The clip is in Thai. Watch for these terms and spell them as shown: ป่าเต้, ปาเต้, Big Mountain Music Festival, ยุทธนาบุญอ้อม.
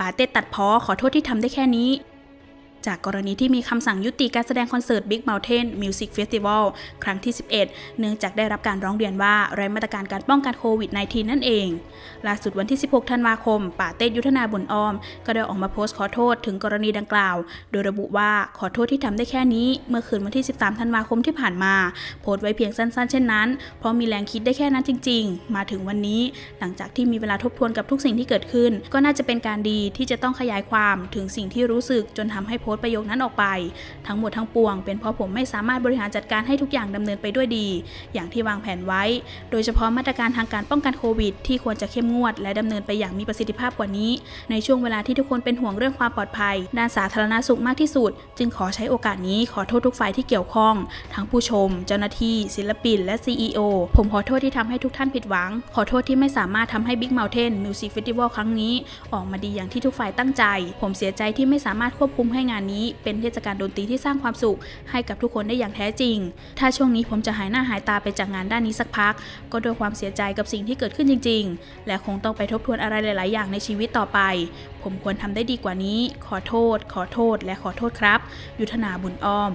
ปาเต้ตัดพ้อขอโทษที่ทำได้แค่นี้จากกรณีที่มีคำสั่งยุติการแสดงคอนเสิร์ต Big Mountain Music Festival ครั้งที่ 11 เนื่องจากได้รับการร้องเรียนว่าไร้มาตรการการป้องกันโควิด -19 นั่นเองล่าสุดวันที่ 16 ธันวาคมป่าเต้ยุทธนาบุญอ้อมก็ได้ออกมาโพสต์ขอโทษถึงกรณีดังกล่าวโดยระบุว่าขอโทษที่ทำได้แค่นี้เมื่อคืนวันที่ 13 ธันวาคมที่ผ่านมาโพสต์ไว้เพียงสั้นๆเช่นนั้นเพราะมีแรงคิดได้แค่นั้นจริงๆมาถึงวันนี้หลังจากที่มีเวลาทบทวนกับทุกสิ่งที่เกิดขึ้นก็น่าจะเป็นการดีที่จะต้องขยายความถึงสิ่งที่รู้สึกจนทำให้โพสต์ประโยคนั้นออกไปทั้งหมดทั้งปวงเป็นเพราะผมไม่สามารถบริหารจัดการให้ทุกอย่างดำเนินไปด้วยดีอย่างที่วางแผนไว้โดยเฉพาะมาตรการทางการป้องกันโควิดที่ควรจะเข้มงวดและดำเนินไปอย่างมีประสิทธิภาพกว่านี้ในช่วงเวลาที่ทุกคนเป็นห่วงเรื่องความปลอดภัยด้านสาธารณสุขมากที่สุดจึงขอใช้โอกาสนี้ขอโทษทุกฝ่ายที่เกี่ยวข้องทั้งผู้ชมเจ้าหน้าที่ศิลปินและ CEO ผมขอโทษที่ทำให้ทุกท่านผิดหวังขอโทษที่ไม่สามารถทำให้ Big Mountain Music Festival ครั้งนี้ออกมาดีอย่างที่ทุกฝ่ายตั้งใจผมเสียใจที่ไม่สามารถควบคุมให้งานนี้เป็นเทศกาลดนตรีที่สร้างความสุขให้กับทุกคนได้อย่างแท้จริงถ้าช่วงนี้ผมจะหายหน้าหายตาไปจากงานด้านนี้สักพักก็ด้วยความเสียใจกับสิ่งที่เกิดขึ้นจริงๆและคงต้องไปทบทวนอะไรหลายๆอย่างในชีวิตต่อไปผมควรทำได้ดีกว่านี้ขอโทษและขอโทษครับยุทธนาบุญอ้อม